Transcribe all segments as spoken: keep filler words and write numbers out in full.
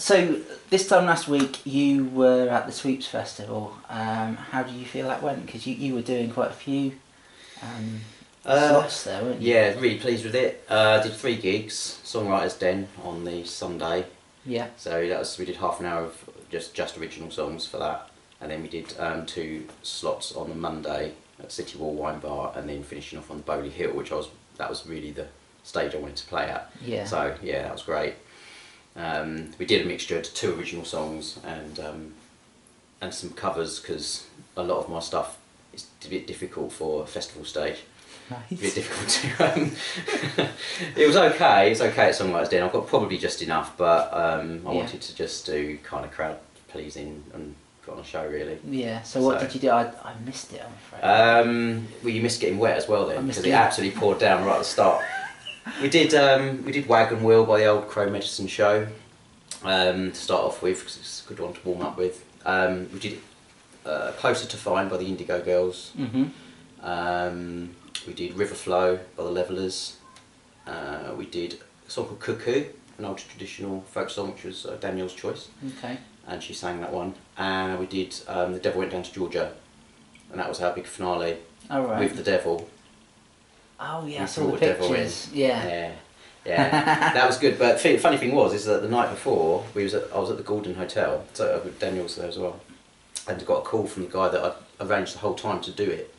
So this time last week you were at the Sweeps Festival. Um, how do you feel that went? Because you, you were doing quite a few um, uh, slots there, weren't you? Yeah, really pleased with it. Uh, did three gigs, Songwriters Den on the Sunday. Yeah. So that was, we did half an hour of just, just original songs for that. And then we did um, two slots on the Monday at City Wall Wine Bar, and then finishing off on the Bowley Hill, which I was, that was really the stage I wanted to play at. Yeah. So yeah, that was great. Um, we did a mixture to two original songs and um, and some covers, because a lot of my stuff is a bit difficult for a festival stage. Nice. A bit difficult to. Um, it was okay. It's okay at Songwriters Den. I've got probably just enough, but um, I yeah. wanted to just do kind of crowd pleasing and put on a show, really. Yeah. So what so. did you do? I I missed it, I'm afraid. Um, well, you missed getting wet as well then, because it absolutely poured down right at the start. We did um, we did Wagon Wheel by the Old Crow Medicine Show um, to start off with, because it's a good one to warm up with. Um, we did uh, Closer to Fine by the Indigo Girls. Mm-hmm. um, we did River Flow by the Levellers. Uh, we did a song called Cuckoo, an old traditional folk song, which was uh, Danielle's choice. Okay. And she sang that one. And uh, we did um, The Devil Went Down to Georgia, and that was our big finale. All right. With The Devil. Oh yeah, I saw the pictures. Yeah, yeah, yeah. That was good. But funny thing was, is that the night before we was at, I was at the Gordon Hotel, so with Daniel's there as well, and got a call from the guy that I arranged the whole time to do it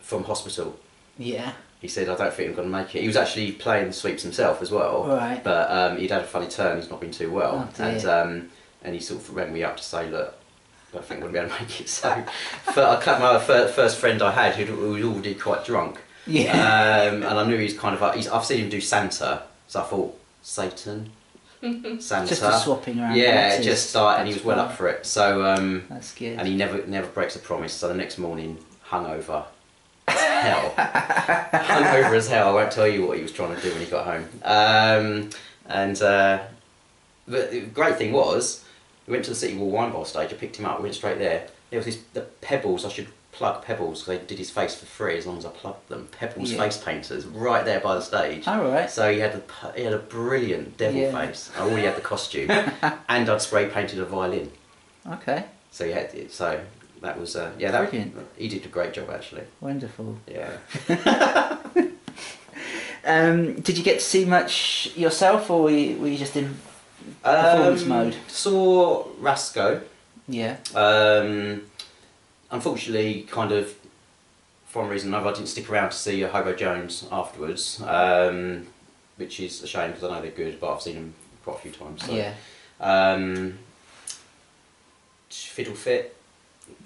from hospital. Yeah. He said, "I don't think I'm going to make it." He was actually playing the Sweeps himself as well. Right. But um, he'd had a funny turn. He's not been too well, oh, and um, and he sort of rang me up to say, "Look, I don't think I'm going to be able to make it." So I cut my first friend I had, who was already quite drunk. Yeah, um, and I knew he's kind of. He's, I've seen him do Santa, so I thought Satan, Santa. Just a swapping around. Yeah, it just started, and he was well up for it. So um, that's good. And he never never breaks a promise. So the next morning, hungover as hell, hungover as hell. I won't tell you what he was trying to do when he got home. Um, and uh, but the great thing was, we went to the City Wall Wine Bar stage. I picked him up. We went straight there. There was this the Pebbles. I should. Plug Pebbles, because they did his face for free as long as I plugged them. Pebbles yeah. face painters right there by the stage. All right. So he had a he had a brilliant devil yeah. face. I already had the costume, and I'd spray painted a violin. Okay. So yeah, so that was uh, yeah that brilliant. He did a great job actually. Wonderful. Yeah. um, did you get to see much yourself, or were you, were you just in performance um, mode? Saw Rasco. Yeah. Um. Unfortunately, kind of, for one reason or another, I didn't stick around to see Hobo Jones afterwards, um, which is a shame because I know they're good, but I've seen them quite a few times. So. Yeah. Um, Fiddle Fit,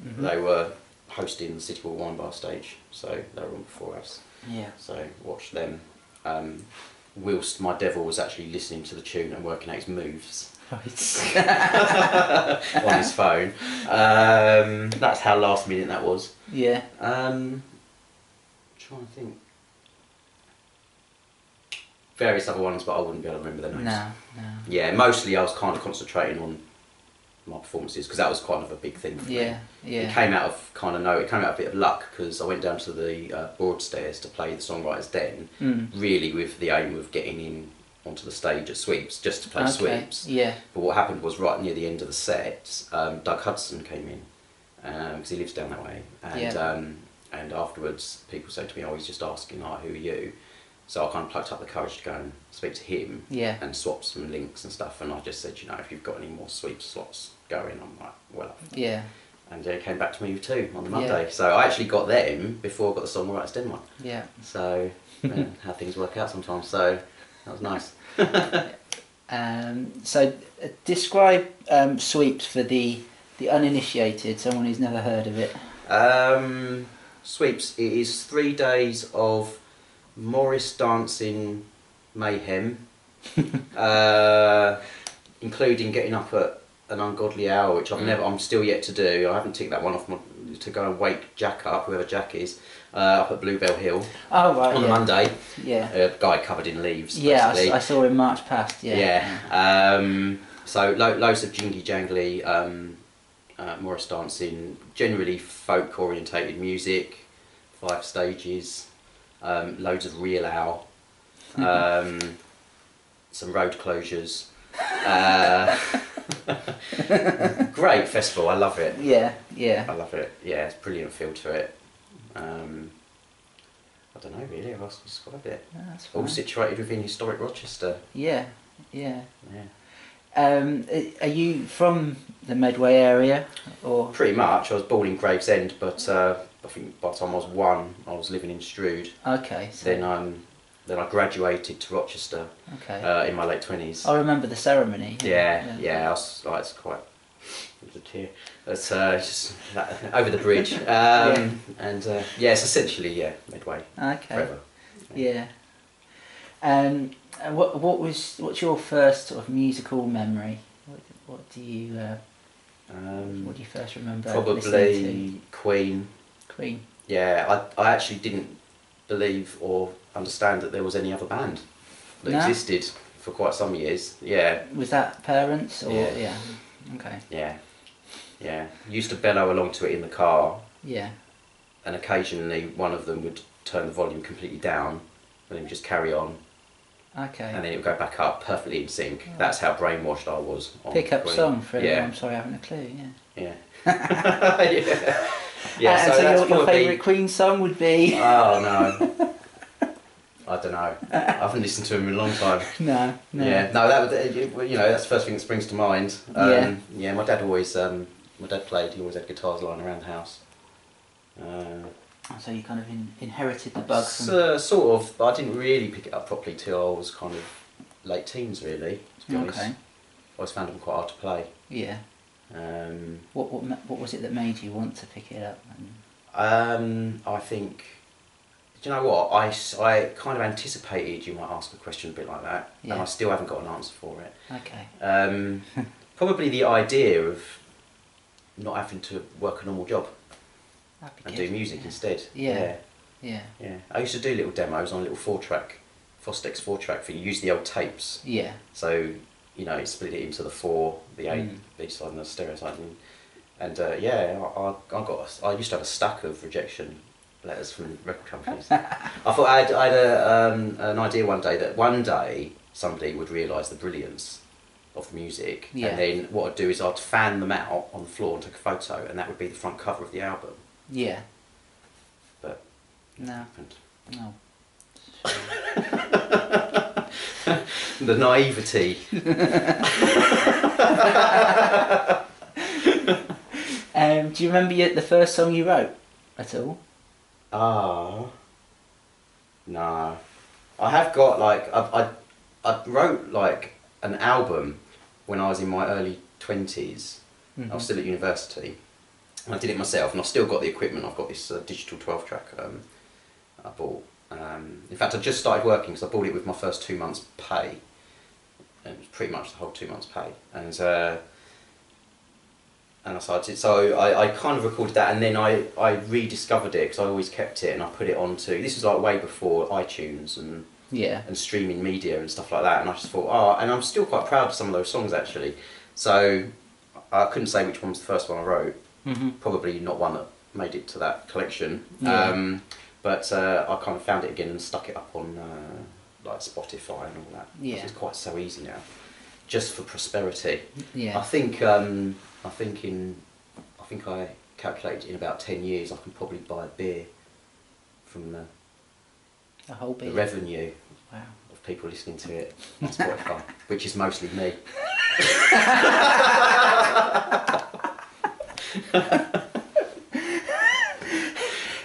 mm-hmm. they were hosting the City Wall Wine Bar stage, so they were on before us. Yeah. So watched them, um, whilst my devil was actually listening to the tune and working out his moves. Right. On his phone. Um, that's how last minute that was. Yeah. Um, I'm trying to think. Various other ones, but I wouldn't be able to remember their names. No, no. Yeah, mostly I was kind of concentrating on my performances because that was kind of a big thing for yeah, me. Yeah. It came out of kind of no, it came out of a bit of luck because I went down to the uh, Broadstairs to play the Songwriters Den, mm. really with the aim of getting in onto the stage at Sweeps, just to play okay. Sweeps. Yeah. But what happened was right near the end of the set, um, Doug Hudson came in, because um, he lives down that way, and yeah. um, and afterwards people said to me, "Oh, he's just asking, like, who are you?" So I kind of plucked up the courage to go and speak to him, yeah. and swap some links and stuff, and I just said, you know, if you've got any more Sweeps slots going, I'm like, well up. Yeah. And they came back to me too on the Monday, yeah. so I actually got them before I got the Songwriters Den one. Yeah. So, yeah, how things work out sometimes, so... That was nice. um, so, uh, describe um, Sweeps for the the uninitiated, someone who's never heard of it. Um, Sweeps, it is three days of Morris dancing mayhem, uh, including getting up at an ungodly hour, which I've mm. never, I'm still yet to do. I haven't ticked that one off my, to go and wake Jack up, whoever Jack is. Uh, up at Bluebell Hill. Oh, right, on yeah. a Monday. Yeah. A guy covered in leaves. Yeah, I, I saw him march past. Yeah. Yeah. Um, so lo loads of jingy jangly, um, uh, Morris dancing, generally folk orientated music, five stages, um, loads of reel owl, um, some road closures. Uh, Great festival, I love it. Yeah, yeah. I love it, yeah, it's a brilliant feel to it. Um, I don't know really how else to describe it. No, that's fine. All situated within historic Rochester. Yeah, yeah. Yeah. Um, are you from the Medway area? Or pretty much. I was born in Gravesend, but uh, I think by the time I was one, I was living in Stroud. Okay. So. Then um, then I graduated to Rochester. Okay. Uh, in my late twenties. I remember the ceremony. Yeah, yeah. yeah I was like, it's quite. It was a tear. It's uh, just that, over the bridge. Um, yeah. And uh, yeah, it's essentially yeah Medway. Okay. Forever. Yeah. yeah. Um. And what what was what's your first sort of musical memory? What, what do you uh, um, what do you first remember? Probably Queen. Queen. Yeah, I I actually didn't believe or understand that there was any other band that no? existed for quite some years. Yeah. Was that parents or yeah? yeah. Okay. Yeah, yeah. Used to bellow along to it in the car. Yeah. And occasionally one of them would turn the volume completely down, and then just carry on. Okay. And then it would go back up, perfectly in sync. Right. That's how brainwashed I was. On Pick up Queen. Song for everyone. Yeah. I'm sorry, I haven't a clue. Yeah. Yeah. yeah. yeah. And so, so that's your, your favourite Queen song would be? Oh no. I don't know. I haven't listened to him in a long time. No. No. Yeah. No, that would, you know, that's the first thing that springs to mind. Um, yeah. Yeah. My dad always, um, my dad played. He always had guitars lying around the house. Uh, So you kind of in, inherited the bug from... Uh, sort of, but I didn't really pick it up properly till I was kind of late teens, really, to be honest. Okay. I always found them quite hard to play. Yeah. Um, what, what what was it that made you want to pick it up? Um, I think... Do you know what? I, I kind of anticipated you might ask a question a bit like that, yeah. and I still haven't got an answer for it. Okay. Um, probably the idea of not having to work a normal job. And good. Do music yeah. instead. Yeah. yeah, yeah, yeah. I used to do little demos on a little four-track, Fostex four-track for you. Use the old tapes. Yeah. So, you know, split it into the four, the eight, mm. the B-side and the stereo side, and, and uh, yeah, I, I, I got. A, I used to have a stack of rejection letters from record companies. I thought I had, I had a, um, an idea one day that one day somebody would realise the brilliance of the music, yeah. and then what I'd do is I'd fan them out on the floor and take a photo, and that would be the front cover of the album. Yeah. But no. No. The naivety. um, do you remember your, the first song you wrote at all? Ah. Uh, no. I have got like I I I wrote like an album when I was in my early twenties. Mm-hmm. I was still at university. I did it myself, and I've still got the equipment. I've got this uh, digital twelve track um, I bought. Um, in fact, I just started working because I bought it with my first two months' pay. And it was pretty much the whole two months' pay. And uh, and I started, so I, I kind of recorded that, and then I, I rediscovered it because I always kept it, and I put it onto. This was like way before iTunes and yeah and streaming media and stuff like that. And I just thought, oh, and I'm still quite proud of some of those songs actually. So I couldn't say which one was the first one I wrote. Mm-hmm. Probably not one that made it to that collection, yeah. um, but uh, I kind of found it again and stuck it up on uh, like Spotify and all that. Yeah, it's quite so easy now, just for prosperity. Yeah, I think um, I think in I think I calculated in about ten years I can probably buy a beer from the a whole beer. The revenue. Wow. Of people listening to it on Spotify, which is mostly me.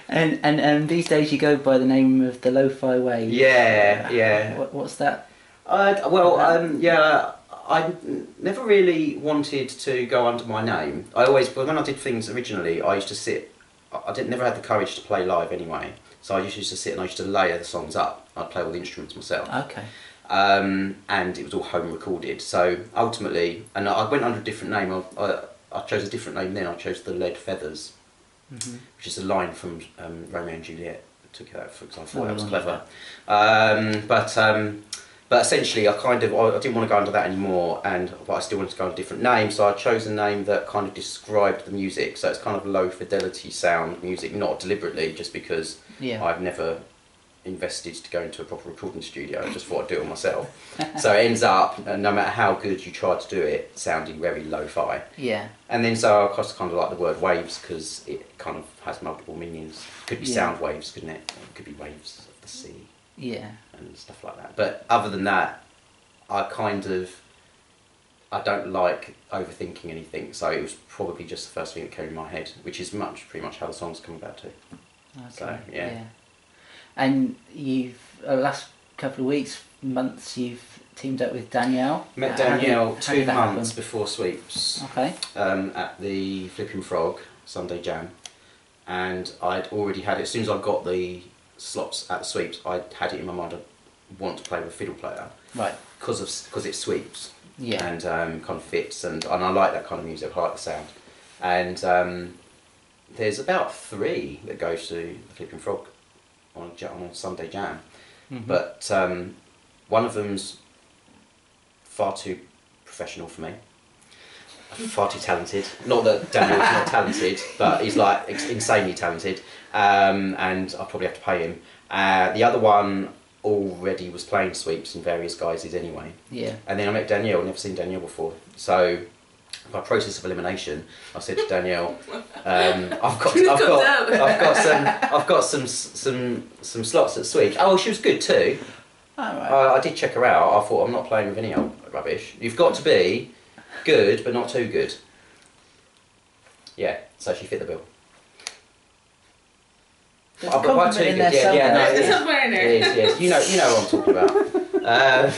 and and um, these days you go by the name of the Lo-Fi Waves. Yeah, yeah. What, what's that? Uh, well, um, yeah, I never really wanted to go under my name. I always, when I did things originally, I used to sit. I didn't never had the courage to play live anyway, so I used to sit and I used to layer the songs up. I'd play all the instruments myself. Okay. Um, and it was all home recorded. So ultimately, and I went under a different name. I, I, I chose a different name then. I chose The Lead Feathers, mm-hmm. which is a line from um, Romeo and Juliet. I took it out for example. That was clever. Um, but um, but essentially, I kind of I didn't want to go under that anymore, and but I still wanted to go under a different name. So I chose a name that kind of described the music. So it's kind of low fidelity sound music, not deliberately, just because yeah. I've never invested to go into a proper recording studio. I just thought I'd do it myself. So it ends up, no matter how good you try to do it, sounding very lo-fi. Yeah. And then so I kind of like the word waves because it kind of has multiple meanings. Could be yeah. sound waves, couldn't it? It could be waves of the sea. Yeah. And stuff like that. But other than that, I kind of, I don't like overthinking anything. So it was probably just the first thing that came in my head, which is much, pretty much how the songs come about too. Okay. So, yeah. yeah. And you've, over the last couple of weeks, months, you've teamed up with Danielle. Met Danielle uh, two months happen? before Sweeps. Okay. Um, at the Flippin' Frog Sunday Jam. And I'd already had it, as soon as I got the slots at the Sweeps, I had it in my mind I want to play with a fiddle player. Right. Because of, because it sweeps. Yeah. And um, kind of fits, and, and I like that kind of music, I like the sound. And um, there's about three that goes to the Flippin' Frog on a, on a Sunday Jam. Mm-hmm. But um, one of them's far too professional for me. Far too talented. Not that Daniel's not talented, but he's like insanely talented. Um, and I'll probably have to pay him. Uh, the other one already was playing sweeps in various guises anyway. Yeah. And then I met Danielle. I've never seen Danielle before. So by process of elimination, I said to Danielle, um, "I've got, I've got, I've got some, I've got some, some, some slots at Sweeps." Oh, she was good too. Oh, right. uh, I did check her out. I thought, I'm not playing with any old rubbish. You've got to be good, but not too good. Yeah, so she fit the bill. There's I've got too good. Yeah, yeah, no, it is. It is, yes. You know, you know what I'm talking about. Uh,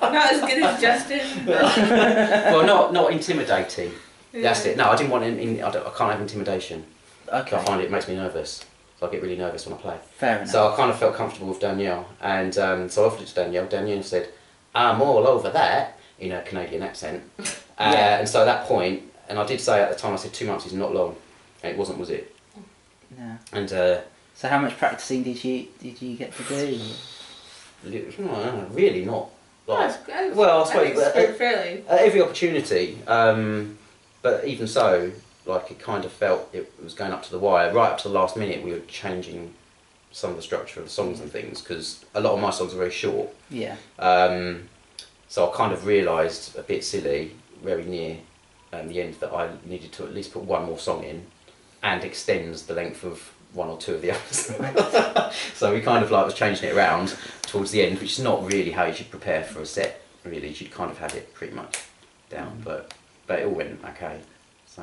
not as good as Justin. Well, not not intimidating. Yeah. That's it. No, I didn't want in. in I, don't, I can't have intimidation. Okay. I find it makes me nervous. So I get really nervous when I play. Fair enough. So I kind of felt comfortable with Danielle, and um, so I offered it to Danielle. Danielle said, "I'm all over that," in a Canadian accent. Uh, yeah. And so at that point, and I did say at the time, I said two months is not long, and it wasn't, was it? No. And uh, so how much practicing did you did you get to do? No, really not. Like, no, was, well, I suppose uh, uh, every opportunity, um, but even so, like it kind of felt it was going up to the wire. Right up to the last minute, we were changing some of the structure of the songs and things because a lot of my songs are very short. Yeah. Um, so I kind of realised, a bit silly, very near um, the end, that I needed to at least put one more song in, and extends the length of one or two of the others. So we kind of like was changing it around towards the end, which is not really how you should prepare for a set, really. You should kind of have it pretty much down, but but it all went okay. So,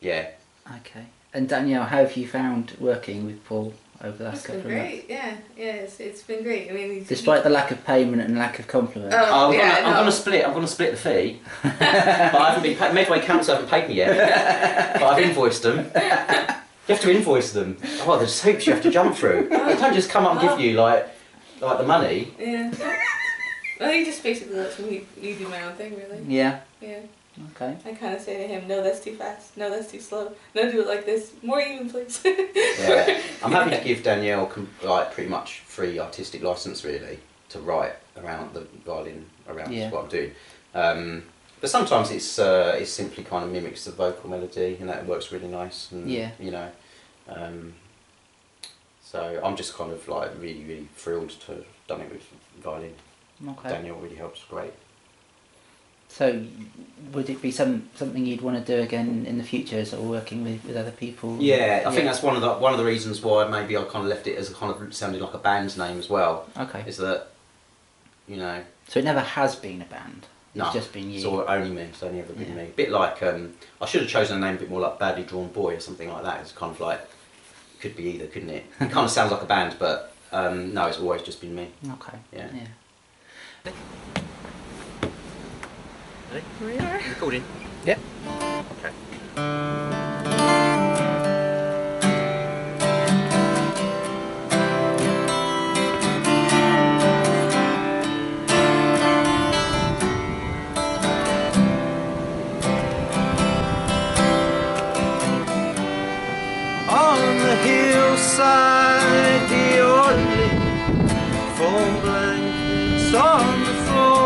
yeah. Okay. And Danielle, how have you found working with Paul over the last couple of months? It's been great, yeah. Yeah, it's, it's been great. I mean, despite the lack of payment and lack of compliments. Oh, I'm yeah, gonna, no. I'm gonna split. I'm gonna split the fee. But I haven't been paid. Medway Council haven't paid me yet. But I've invoiced them. You have to invoice them. Oh, there's hoops you have to jump through. They don't just come up and give you like, like the money. Yeah. Well, he just basically lets me do my own thing, really. Yeah. Yeah. Okay. I kind of say to him, no, that's too fast. No, that's too slow. No, do it like this. More even, please. Yeah. I'm happy to give Danielle like pretty much free artistic license, really, to write around the violin, around yeah. what I'm doing. Um, but sometimes it's uh, it simply kind of mimics the vocal melody, and that works really nice. And, yeah. You know. Um, so I'm just kind of like really, really thrilled to have done it with violin. Okay. Danielle really helps. Great. So, would it be some something you'd want to do again in the future, sort of working with, with other people? Yeah, I yeah. think that's one of the one of the reasons why maybe I kind of left it as a kind of sounded like a band's name as well. Okay. Is that, you know? So it never has been a band. No. It's just been you. It's all, only me. It's only ever been yeah. me. A bit like um, I should have chosen a name a bit more like Badly Drawn Boy or something like that. It's kind of like could be either, couldn't it? It kind of sounds like a band, but um, no, it's always just been me. Okay. Yeah. Yeah. Ready? Here we are. Recording? Yep. Okay. On the hillside, the only foam blankets on the floor.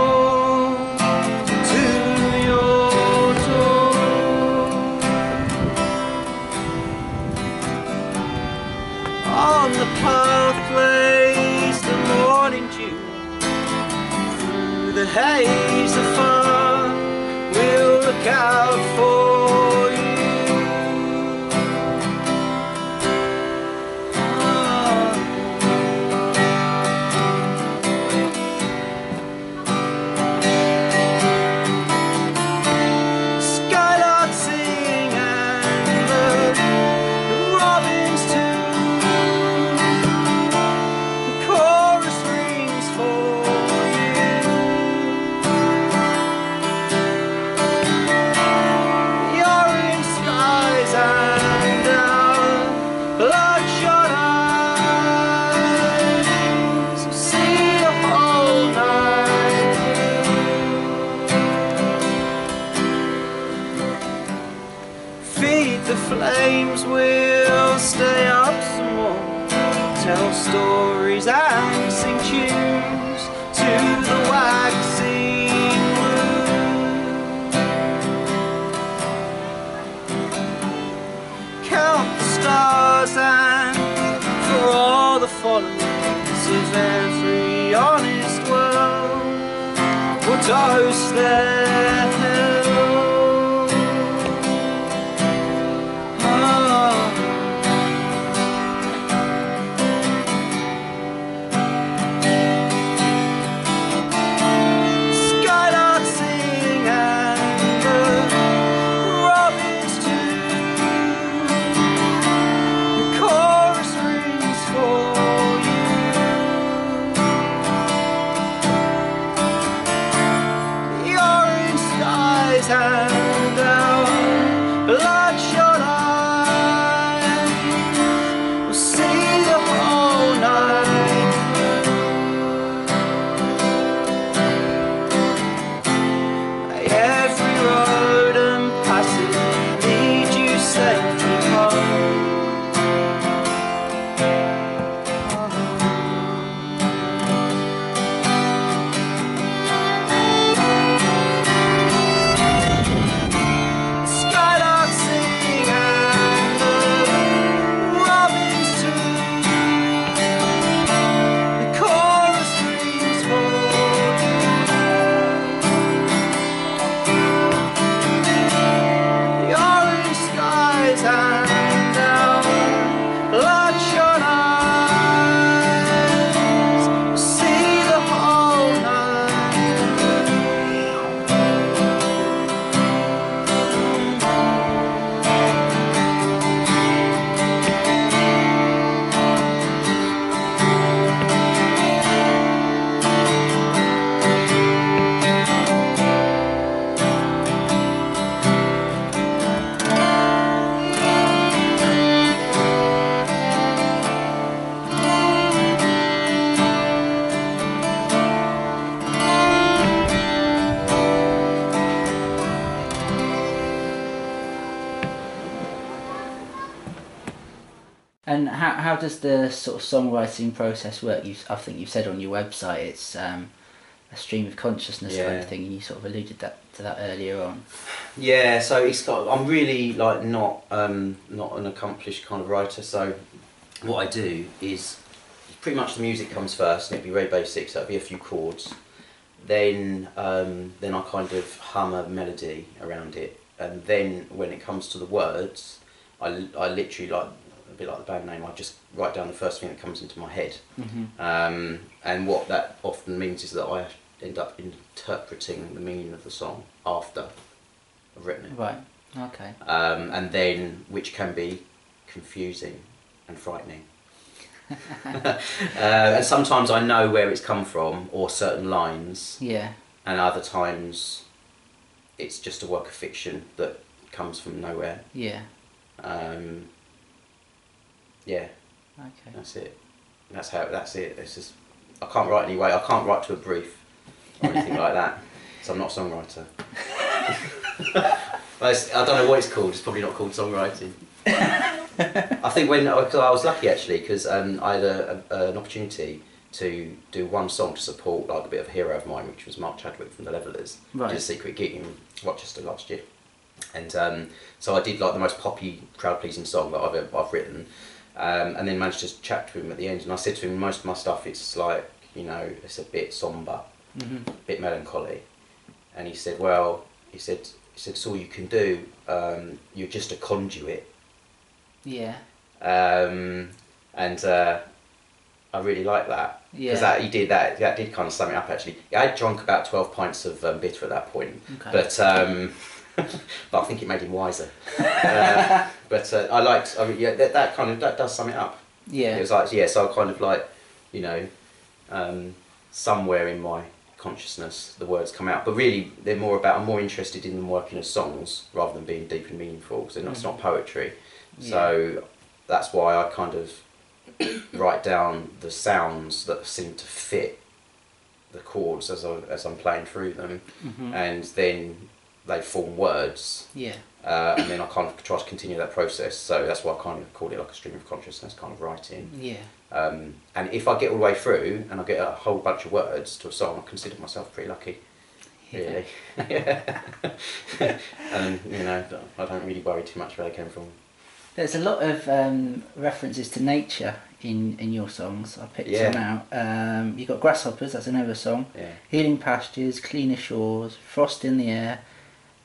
On the pathway look out for you. Skylarks sing and the robins too. The chorus rings for flames. Will stay up some more, tell stories and sing tunes to the waxing moon. Count the stars and for all the follies of every honest world, we'll toast their hello. And how, how does the sort of songwriting process work? You, I think you've said on your website it's um, a stream of consciousness yeah. kind of thing, and you sort of alluded that to that earlier on. Yeah, so it's got, I'm really like not um, not an accomplished kind of writer, so what I do is pretty much the music comes first, and it'd be very basic, so it'd be a few chords. Then um, then I kind of hum a melody around it, and then when it comes to the words, I, I literally like. A bit like the band name, I just write down the first thing that comes into my head, mm-hmm. um, and what that often means is that I end up interpreting the meaning of the song after I've written it. Right. Okay. Um, and then, which can be confusing and frightening. uh, and sometimes I know where it's come from or certain lines. Yeah. And other times, it's just a work of fiction that comes from nowhere. Yeah. Um. Yeah, okay. That's it. That's how. That's it. It's just I can't write anyway. I can't write to a brief or anything like that. So I'm not a songwriter. I don't know what it's called. It's probably not called songwriting. I think when I was lucky actually because um, I had a, a, an opportunity to do one song to support like a bit of a hero of mine, which was Mark Chadwick from The Levellers. Right. Did a secret gig in Rochester last year, and um, so I did like the most poppy, crowd-pleasing song that I've ever, I've written. Um, and then managed to chat to him at the end, and I said to him, most of my stuff, it's like, you know, it's a bit sombre, mm-hmm. a bit melancholy. And he said, well, he said, it's, it's all you can do. Um, you're just a conduit. Yeah. Um, and uh, I really like that. Yeah. Because you did that. That did kind of sum it up, actually. I drunk about twelve pints of um, bitter at that point, okay. but um, but I think it made him wiser. uh, but uh, I liked. I mean, yeah, that, that kind of that does sum it up. Yeah. It was like yeah. So I kind of like, you know, um, somewhere in my consciousness the words come out, but really they're more about, I'm more interested in them working as songs rather than being deep and meaningful, because they're not, mm-hmm. it's not poetry. Yeah. So that's why I kind of write down the sounds that seem to fit the chords as, I, as I'm playing through them, mm-hmm. and then they form words. Yeah. Uh, and then I kind of try to continue that process, so that's why I kind of call it like a stream of consciousness kind of writing. Yeah. Um, and if I get all the way through and I get a whole bunch of words to a song, I consider myself pretty lucky. Yeah. Really. Yeah. And you know, I don't really worry too much where they came from. There's a lot of um, references to nature in, in your songs. I picked yeah. some out. Um, you've got Grasshoppers, that's another song. Yeah. Healing Pastures, Cleaner Shores, Frost in the Air.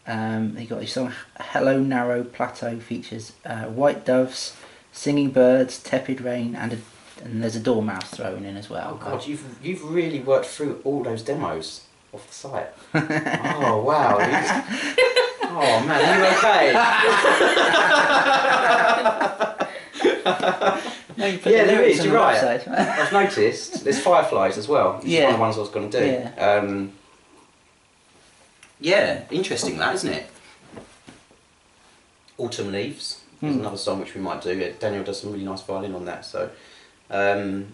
Um, you got your song Hello Narrow Plateau, features uh, white doves, singing birds, tepid rain, and a, and there's a dormouse thrown in as well. Oh God, but you've you've really worked through all those demos off the site. Oh wow! You just... Oh man, are you okay? No, you yeah, there is. You're the right. I've noticed there's fireflies as well. This yeah, is one of the ones I was going to do. Yeah. Um, Yeah, interesting that, isn't it? Autumn Leaves is mm. another song which we might do. Daniel does some really nice violin on that, so... Um,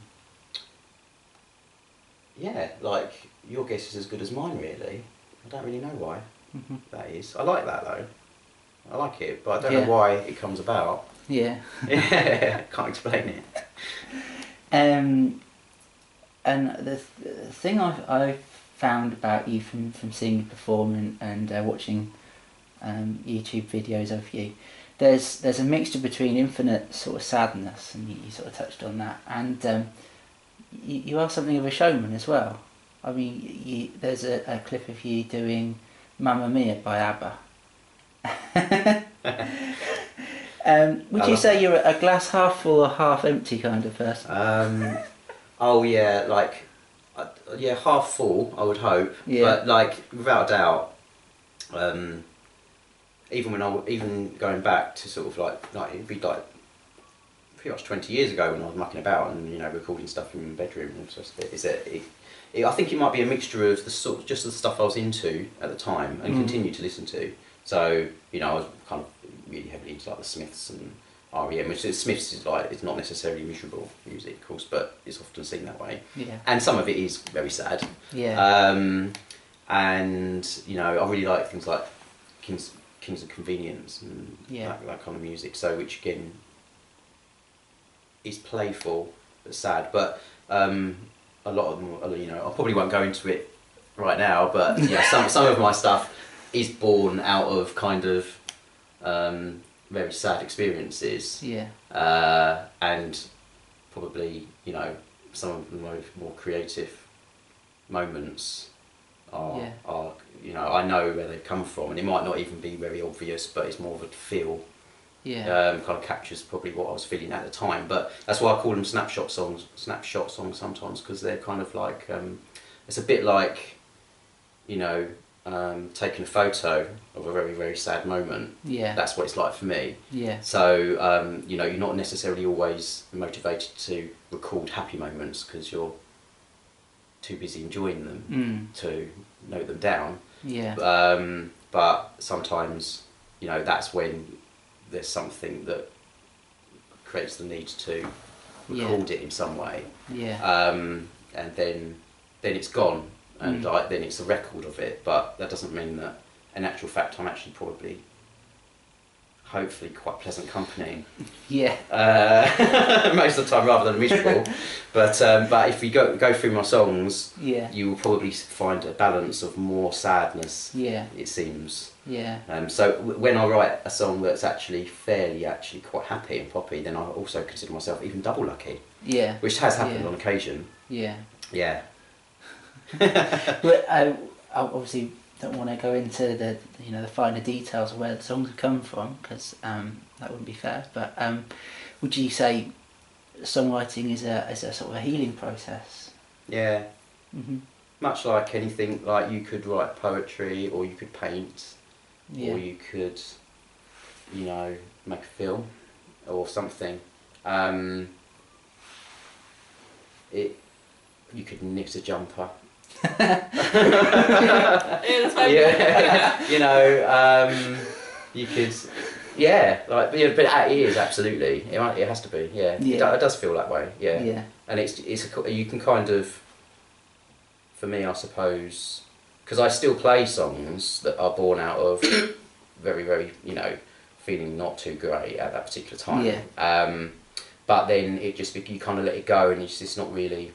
yeah, like, your guess is as good as mine, really. I don't really know why mm-hmm. that is. I like that, though. I like it, but I don't yeah. know why it comes about. Yeah. Yeah, can't explain it. Um, and the, th the thing I've... I've found about you from, from seeing you perform and, and uh, watching um, YouTube videos of you. There's there's a mixture between infinite sort of sadness, and you, you sort of touched on that, and um, you, you are something of a showman as well. I mean, you, there's a, a clip of you doing Mamma Mia by ABBA. um, would I you say that. You're a glass half full or half empty kind of person? Um, oh yeah, like... Uh, yeah, half full, I would hope, yeah. but like without doubt, um, even when I w even going back to sort of like like it'd be like pretty much twenty years ago when I was mucking about and you know recording stuff in my bedroom and stuff. Is that it, it, I think it might be a mixture of the sort of just the stuff I was into at the time and mm. continue to listen to. So you know I was kind of really heavily into like the Smiths and R E M, which the Smiths is like, it's not necessarily miserable music, of course, but it's often seen that way. Yeah. And some of it is very sad. Yeah. Um, and, you know, I really like things like Kings, Kings of Convenience and yeah. that, that kind of music, so which again is playful but sad. But um, a lot of them, you know, I probably won't go into it right now, but you know, some, some of my stuff is born out of kind of... Um, very sad experiences, yeah, uh, and probably you know some of the more, more creative moments are yeah. are you know I know where they come from, and it might not even be very obvious, but it's more of a feel, yeah, um, kind of captures probably what I was feeling at the time. But that's why I call them snapshot songs, snapshot songs sometimes, because they're kind of like um, it's a bit like you know. Um, taking a photo of a very very sad moment. Yeah, that's what it's like for me. Yeah. So um, you know, you're not necessarily always motivated to record happy moments because you're too busy enjoying them mm. to note them down. Yeah. Um, but sometimes you know that's when there's something that creates the need to record yeah. it in some way. Yeah. Um, and then then it's gone. And I, then it's a record of it, but that doesn't mean that, in actual fact, I'm actually probably, hopefully, quite pleasant company. Yeah. Uh, most of the time, rather than miserable. But um, but if you go go through my songs, yeah, you will probably find a balance of more sadness. Yeah. It seems. Yeah. Um. So w when I write a song that's actually fairly, actually quite happy and poppy, then I also consider myself even double lucky. Yeah. Which has happened yeah. on occasion. Yeah. Yeah. But uh, obviously don't want to go into the you know the finer details of where the songs have come from, because um, that wouldn't be fair. But um, would you say songwriting is a is a sort of a healing process? Yeah. Mm-hmm. Much like anything, like you could write poetry, or you could paint, yeah. or you could, you know, make a film or something. Um, it you could knit a jumper. yeah, you know, um, you could, yeah, like, but it is absolutely. It might, it has to be, yeah. yeah. It does feel that way, yeah. Yeah. And it's it's a, you can kind of, for me, I suppose, because I still play songs that are born out of very, very, you know, feeling not too great at that particular time. Yeah. Um, but then it just you kind of let it go, and it's it's not really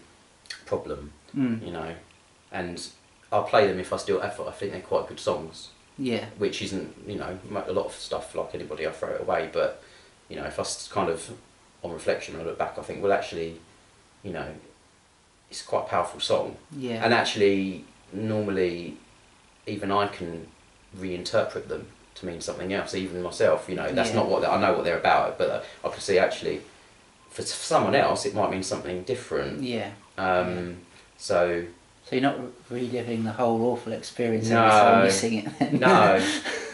a problem, mm. you know. And I'll play them if I still effort. I think they're quite good songs. Yeah. Which isn't, you know, a lot of stuff like anybody. I throw it away, but you know, if I kind of, on reflection, I look back, I think, well, actually, you know, it's quite a powerful song. Yeah. And actually, normally, even I can reinterpret them to mean something else. Even myself, you know, that's yeah. not what I know what they're about, but I can see actually, for someone else, it might mean something different. Yeah. Um. So. So you're not reliving the whole awful experience every time you sing it then? No,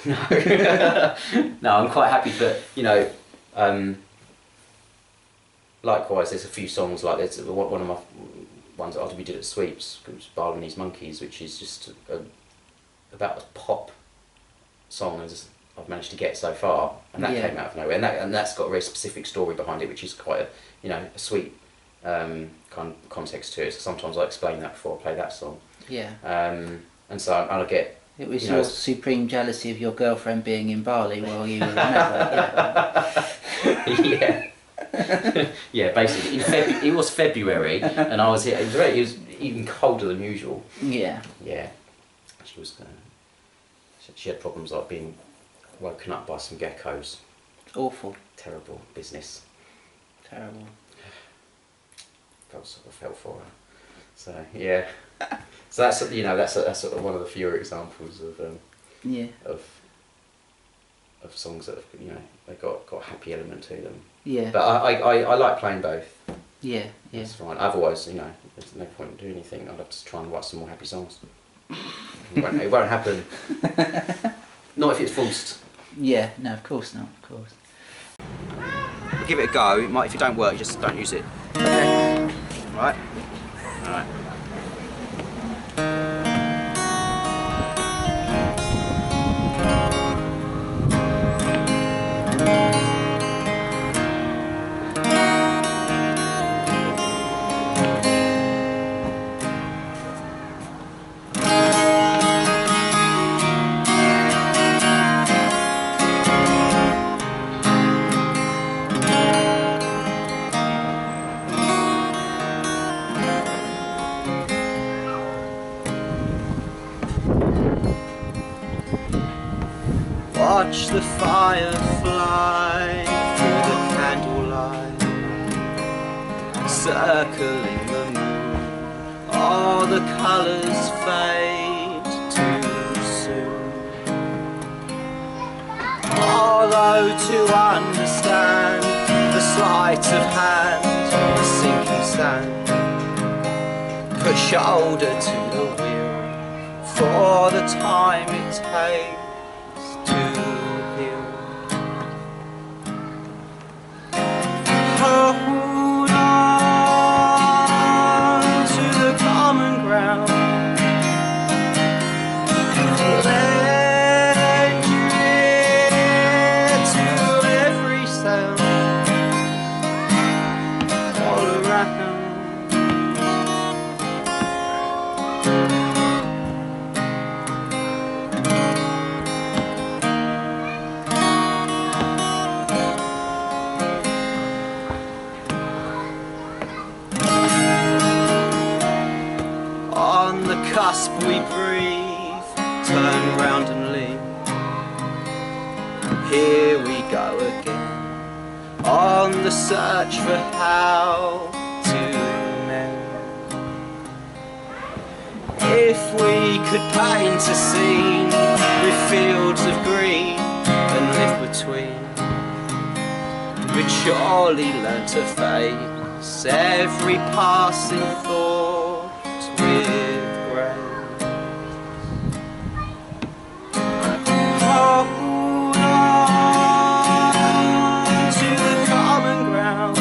no. No, I'm quite happy that, you know, um, likewise there's a few songs like this. One of my ones that we did at Sweeps, which is Balinese Monkeys, which is just a, about as pop song as I've managed to get so far. And that yeah. came out of nowhere. And, that, and that's got a very specific story behind it, which is quite a, you know, a sweet... Um, kind of context to it. So sometimes I explain that before I play that song. Yeah. Um, and so I'll get. It was you know, your supreme jealousy of your girlfriend being in Bali while you were in Medway. Yeah. Yeah. Yeah. Basically, in Febu it was February, and I was here. It was, very, it was even colder than usual. Yeah. Yeah. She was. Uh, she had problems like being woken up by some geckos. Awful. Terrible business. Terrible. Sort of felt for her, so yeah. So that's you know that's that's sort of one of the fewer examples of um, yeah of of songs that have, you know they got got a happy element to them. Yeah. But I I, I like playing both. Yeah, yeah. That's fine. Otherwise, you know, there's no point in doing anything. I'd have to try and write some more happy songs. It won't, it won't happen. Not if it's forced. Yeah. No, of course not. Of course. We'll give it a go. It might if it don't work, just don't use it. Okay. Right? All right. Watch the firefly through the candlelight, circling the moon. All the colours fade too soon. Although to understand the sleight of hand, the sinking sand, put shoulder to the wheel for the time it takes. Hold on to the common ground, lend your ear to every sound. All cusp we breathe, turn round and lean. Here we go again, on the search for how to mend. If we could paint a scene with fields of green and live between, we'd surely learn to face every passing thought with grace. Hold on to the common ground.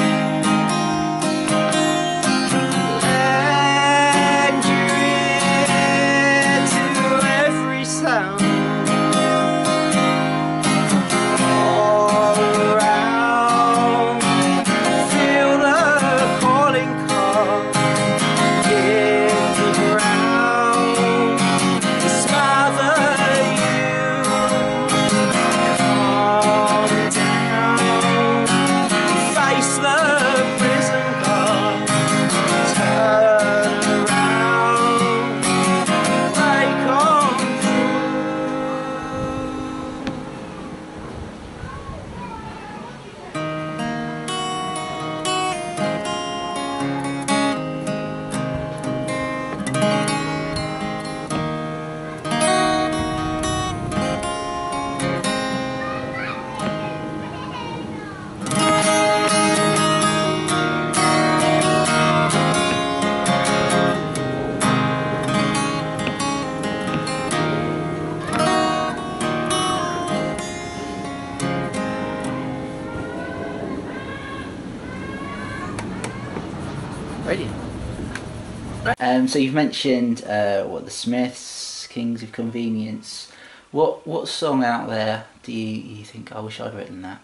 Um, so you've mentioned uh, what the Smiths, Kings of Convenience. What what song out there do you, you think I wish I'd written that?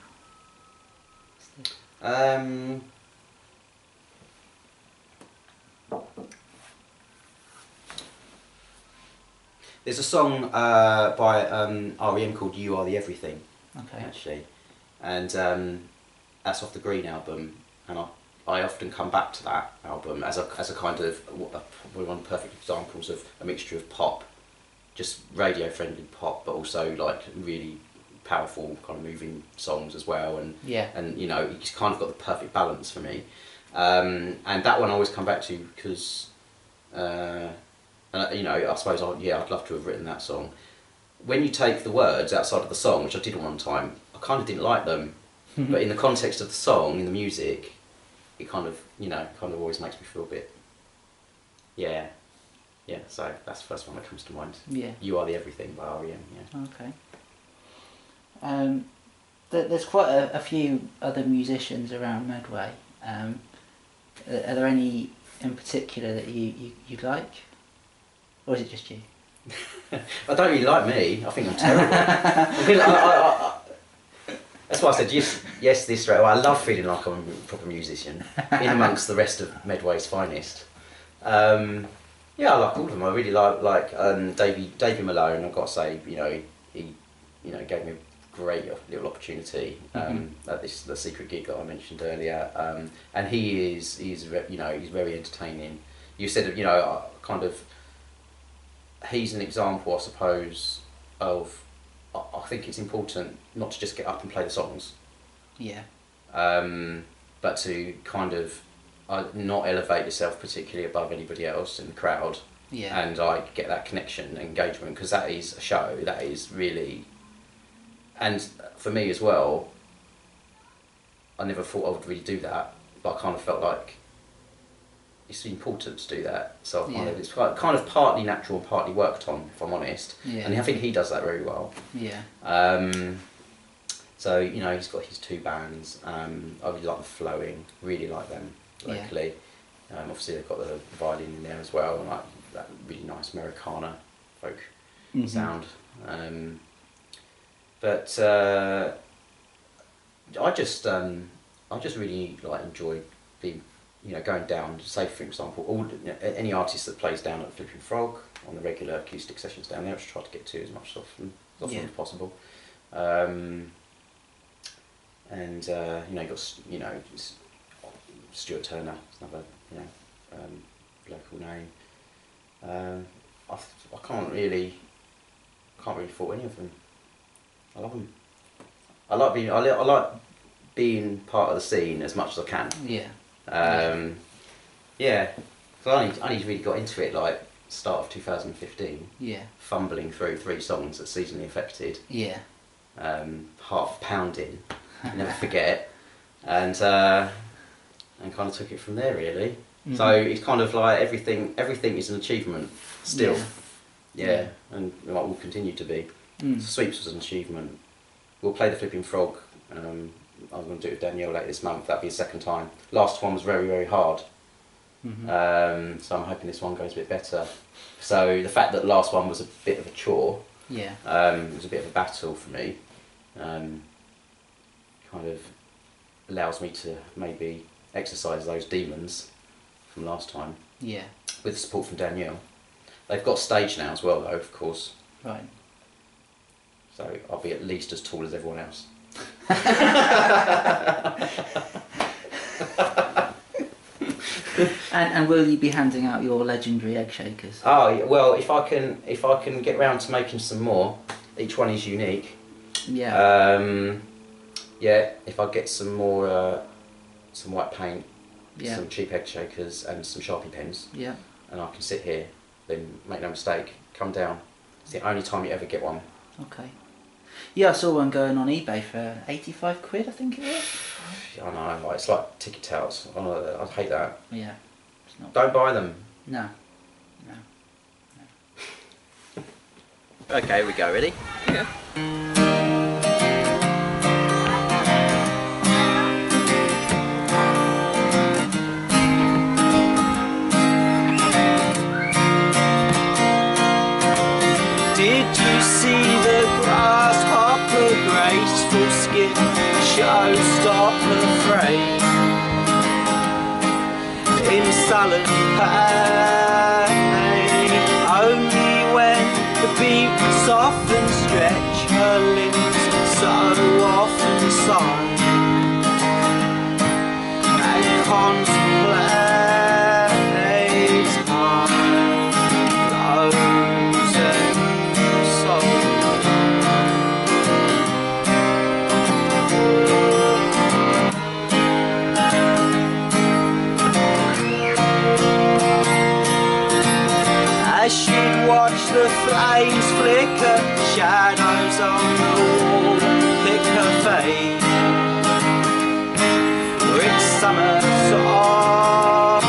Um, there's a song uh, by um, R E M called "You Are the Everything." Okay. Actually, and um, that's off the Green album, and I. I often come back to that album as a as a kind of one of the perfect examples of a mixture of pop, just radio friendly pop, but also like really powerful kind of moving songs as well. And yeah, and you know, it's kind of got the perfect balance for me. Um, and that one I always come back to because, uh, and, you know, I suppose I, yeah, I'd love to have written that song. When you take the words outside of the song, which I did one time, I kind of didn't like them, but in the context of the song, in the music, it kind of, you know, kind of always makes me feel a bit, yeah, yeah, so that's the first one that comes to mind. Yeah. You Are the Everything by R E M, yeah. Okay. Um, th there's quite a, a few other musicians around Medway. Um, are there any in particular that you, you, you like? Or is it just you? I don't really like me, I think I'm terrible. I feel like I, I, I, that's why I said yes, yes this straight away. I love feeling like I'm a proper musician, in amongst the rest of Medway's finest. Um, yeah, I like all of them. I really like like um, Davey, Davey Malone. I've got to say, you know, he, you know, gave me a great little opportunity um, mm-hmm. at this the secret gig that I mentioned earlier. Um, and he is he's you know he's very entertaining. You said you know kind of he's an example, I suppose, of. I think it's important not to just get up and play the songs. Yeah. Um, but to kind of uh, not elevate yourself particularly above anybody else in the crowd. Yeah. And like get that connection and engagement, because that is a show. That is really. And for me as well, I never thought I would really do that, but I kind of felt like it's important to do that. So I yeah. kind of, it's quite, kind of partly natural and partly worked on, if I'm honest. Yeah. And I think he does that very well. Yeah. Um, so, you know, he's got his two bands. Um, I really like The Flowing, really like them locally. Yeah. Um, obviously, they've got the violin in there as well, and like that really nice Americana folk mm-hmm. sound. Um, but uh, I just, um, I just really like enjoy being. You know, going down, say for example, all you know, any artist that plays down at Flippin' Frog on the regular acoustic sessions down there, which I try to get to as much as often, as, often yeah. as possible. Um, and uh, you know, you've got you know Stuart Turner, is another you know um, local name. Um, I I can't really can't really fault any of them. I love them. I like being I, li I like being part of the scene as much as I can. Yeah. Um, yeah, because I only, I only really got into it like start of two thousand fifteen, yeah, fumbling through three songs that seasonally affected, yeah, um, half pounding, never forget, and uh, and kind of took it from there really. Mm-hmm. So it's kind of like everything everything is an achievement still, yeah, yeah. yeah. and like, will continue to be. Mm. Sweeps was an achievement. We'll play the Flippin' Frog. Um, I'm going to do it with Danielle later this month. That'll be the second time. Last one was very very hard. Mm-hmm. Um, so I'm hoping this one goes a bit better. So the fact that the last one was a bit of a chore, yeah, um, it was a bit of a battle for me, um, kind of allows me to maybe exercise those demons from last time, yeah, with the support from Danielle. They've got stage now as well though, of course, right, so I'll be at least as tall as everyone else. And, and will you be handing out your legendary egg shakers? Oh well, if I can, if I can get round to making some more. Each one is unique. Yeah. Um, yeah. If I get some more, uh, some white paint, yeah, some cheap egg shakers, and some Sharpie pens. Yeah. And I can sit here, then make no mistake, come down. It's the only time you ever get one. Okay. Yeah, I saw one going on eBay for eighty-five quid, I think it was. I know, like, it's like ticket touts. I hate that. Yeah. It's not. Don't buy them. No. No. No. Okay, we go. Ready? Yeah. Did you see the grasshopper graceful skip? Showstopper phrase in sullen pain. Only when the beak soften stretch her limbs, so often sigh and contemplates my frozen soul. Watch the flames flicker, shadows on the wall pick her fade. Rich summer song,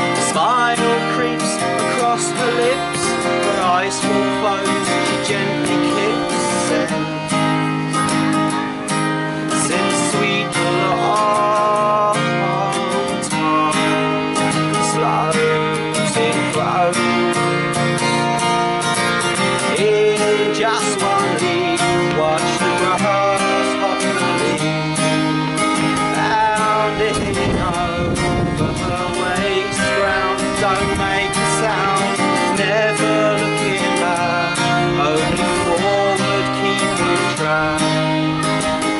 a smile creeps across her lips, her eyes fall closed, she gently kisses. Since sweet long time, slows it flows. Just one leaf, watch the grasshopper leaf, bounding over her waist round. Don't make a sound, never looking back, only forward keeping track.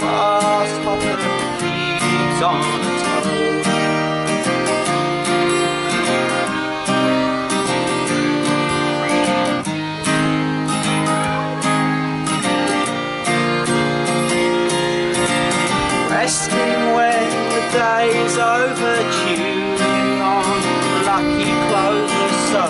Grasshopper keeps on a toe. Resting when the day's over, tuning on lucky clover, so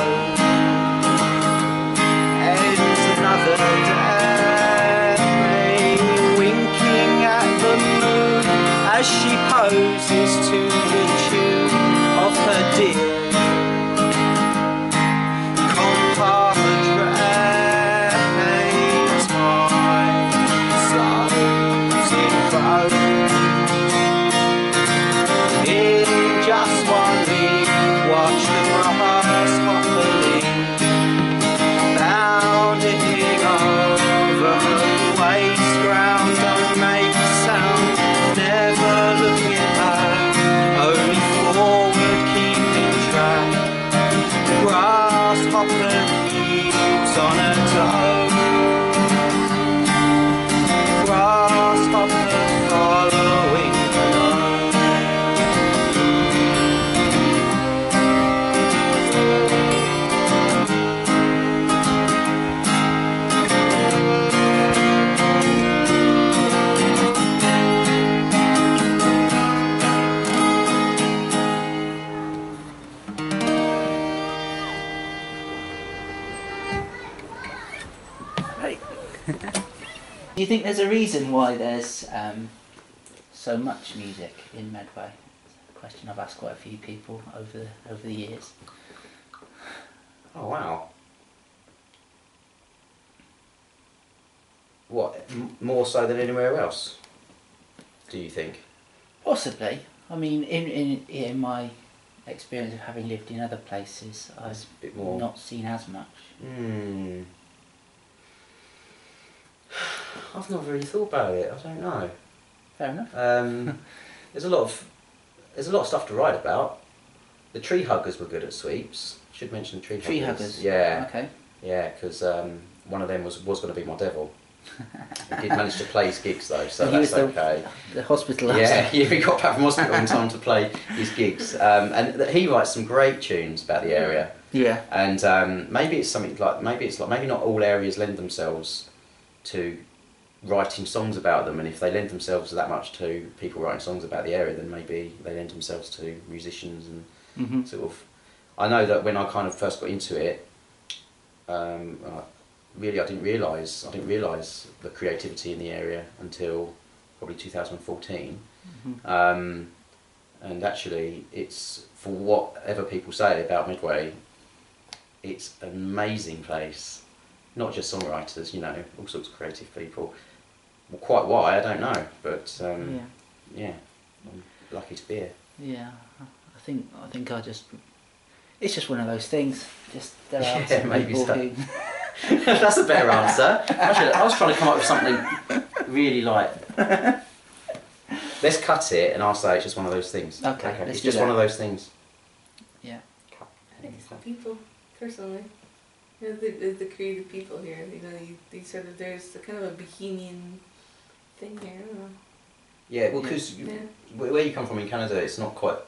ends another day. Winking at the moon as she poses to the tune of her dear compadre. Time slows in flow. you think there's a reason why there's um, so much music in Medway? It's a question I've asked quite a few people over the, over the years. Oh wow. What, m more so than anywhere else, do you think? Possibly. I mean, in, in, in my experience of having lived in other places, I've bit more. not seen as much. Hmm. I've not really thought about it. I don't know. Fair enough. Um, there's a lot of there's a lot of stuff to write about. The tree huggers were good at Sweeps. Should mention tree, tree huggers. Tree huggers. Yeah. Okay. Yeah, because um, one of them was was going to be my devil. He did manage to play his gigs though, so that's the, okay. The hospital. Yeah, yeah, he got back from hospital in time to play his gigs, um, and he writes some great tunes about the area. Yeah. And um, maybe it's something like maybe it's like maybe not all areas lend themselves to writing songs about them, and if they lend themselves that much to people writing songs about the area, then maybe they lend themselves to musicians and mm-hmm. sort of. I know that when I kind of first got into it. Um, I, Really, I didn't realise I didn't realise the creativity in the area until probably two thousand fourteen, mm-hmm. um, and actually, it's for whatever people say about Medway, it's an amazing place. Not just songwriters, you know, all sorts of creative people. Well, quite why I don't know, but um, yeah. yeah, I'm lucky to be here. Yeah, I think I think I just it's just one of those things. Just there are yeah, some maybe people so. who. That's a better answer. Actually, I was trying to come up with something really light. Let's cut it, and I'll say it's just one of those things. Okay. okay. It's just that. one of those things. Yeah. I think it's the people, personally. You know, the, the, the creative people here. You know, you, they sort of there's a kind of a bohemian thing here. I don't know. Yeah. Well, because yeah. where you come from in Canada, it's not quite.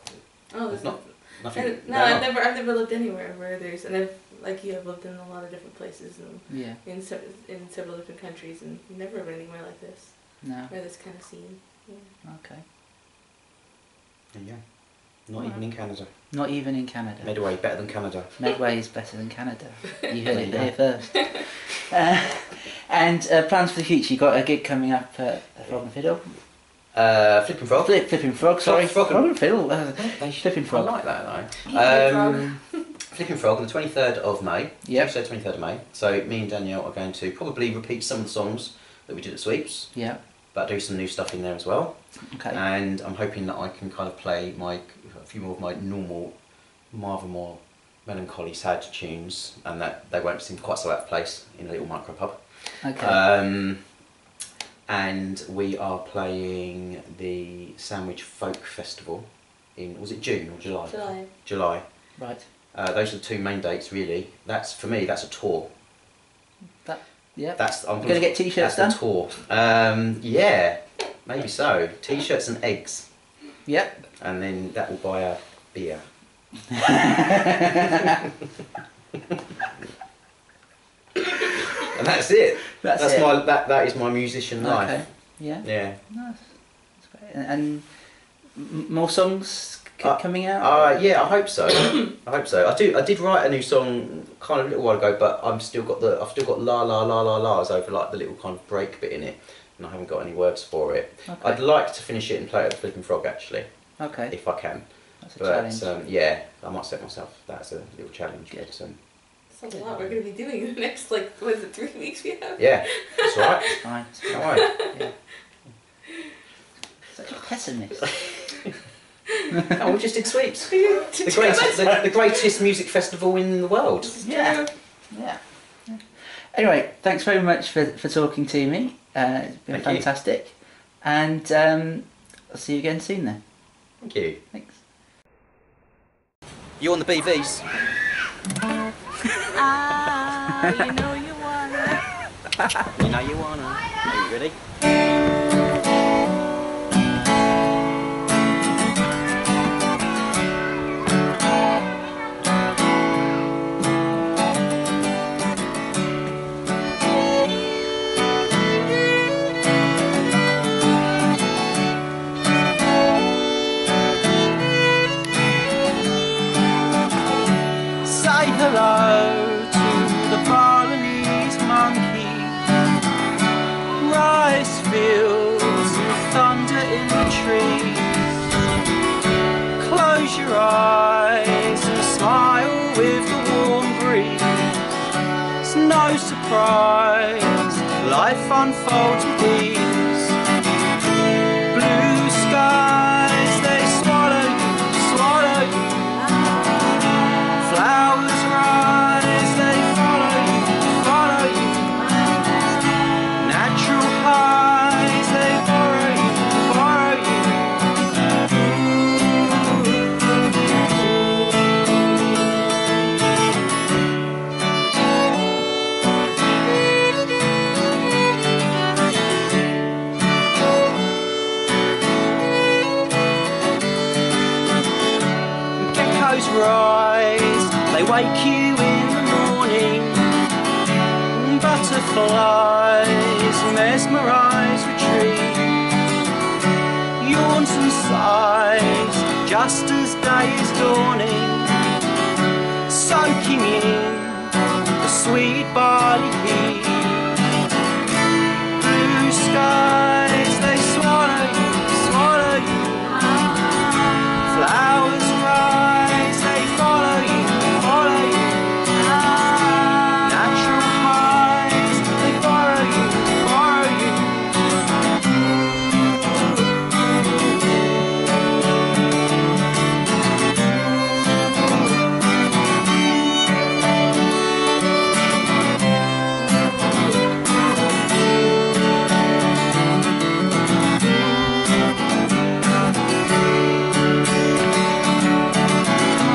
Oh, it's not. Nothing. No, I've never, I've never lived anywhere where there's, and I've, like you, I've lived in a lot of different places and yeah. in se in several different countries, and never been anywhere like this. No. Where this kind of scene. Yeah. Okay. There you go. Not wow. even in Canada. Not even in Canada. Medway better than Canada. Medway is better than Canada. You heard it there first. Uh, and uh, plans for the future. You got a gig coming up at the Frog and Fiddle. Uh, Flippin' Frog. Flip, Flippin' Frog, sorry. Frog and Fiddle. Uh, Flippin' Frog. I like that though. Um, Flippin' Frog on the twenty-third of May. Yeah. Episode twenty-third of May. So me and Danielle are going to probably repeat some of the songs that we did at Sweeps. Yeah. But do some new stuff in there as well. Okay. And I'm hoping that I can kind of play my a few more of my normal, rather more melancholy, sad tunes, and that they won't seem quite so out of place in a little micro pub. Okay. Um, And we are playing the Sandwich Folk Festival in, was it June or July? July. July. Right. Uh, those are the two main dates, really. That's, for me, that's a tour. That, yeah. That's, I'm going to get t-shirts done? That's a tour. Um, yeah, maybe so. T-shirts and eggs. Yep. And then that will buy a beer. And that's it. That's, that's it. my that that is my musician life. Okay. Yeah. Yeah. Nice. That's great. And, and more songs c uh, coming out. Uh, yeah, I hope so. I hope so. I do. I did write a new song kind of a little while ago, but I'm still got the I've still got la la la la la's over like the little kind of break bit in it, and I haven't got any words for it. Okay. I'd like to finish it and play it at the Flippin' Frog actually. Okay. If I can. That's a but, challenge. Um, yeah, I might set myself that as a little challenge. Good. But, um, that's a lot we're going to be doing in the next, like, what is it, three weeks we have? Yeah, that's right. It's fine. It's fine. Right. Yeah. Such a pessimist. Oh, we just did Sweeps. The greatest, the, the greatest music festival in the world. Yeah. yeah. yeah. Anyway, thanks very much for, for talking to me. Uh, it's been Thank fantastic. You. And um, I'll see you again soon then. Thank you. Thanks. You on the B Vs? Ah, you know you wanna. You know you wanna. Are you ready? Say hello. Balinese Monkeys, right surprise. Life unfolds with ease. Blue skies, they swallow you, swallow you. Flowers rise, they follow you, follow you. Natural highs, they borrow you, borrow you. Geckos rise, they wake you in the morning. Butterflies mesmerize retreat. Yawns and sighs just as day is dawning, soaking in the sweet barley heat. Blue skies, they swallow you, swallow you. Flowers rise, they follow you, follow you. Natural highs, they borrow you, borrow you.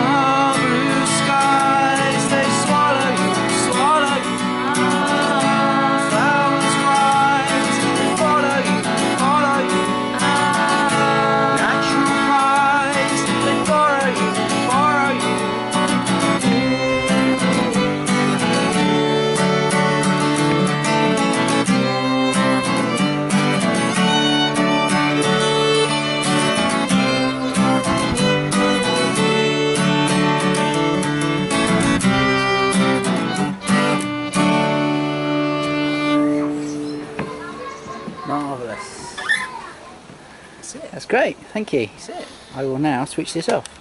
Ah, blue skies, they swallow you, swallow you. Flowers rise, they follow you, follow you. Natural highs, they borrow you, borrow you. Marvellous. That's it. That's great, thank you. That's it. I will now switch this off.